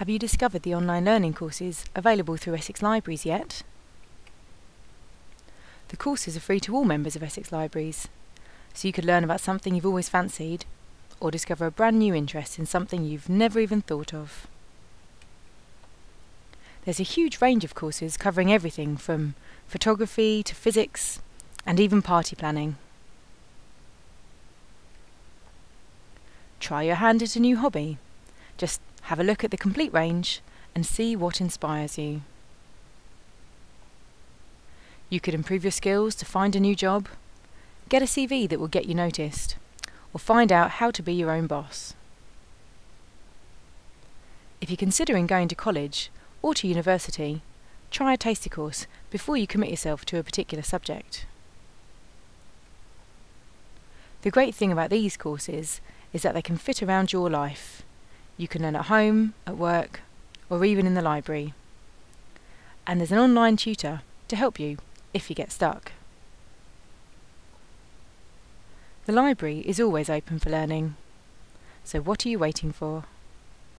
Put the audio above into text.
Have you discovered the online learning courses available through Essex Libraries yet? The courses are free to all members of Essex Libraries, so you could learn about something you've always fancied, or discover a brand new interest in something you've never even thought of. There's a huge range of courses covering everything from photography to physics and even party planning. Try your hand at a new hobby. Just have a look at the complete range and see what inspires you. You could improve your skills to find a new job, get a CV that will get you noticed, or find out how to be your own boss. If you're considering going to college or to university, try a taster course before you commit yourself to a particular subject. The great thing about these courses is that they can fit around your life. You can learn at home, at work, or even in the library. And there's an online tutor to help you if you get stuck. The library is always open for learning, so what are you waiting for?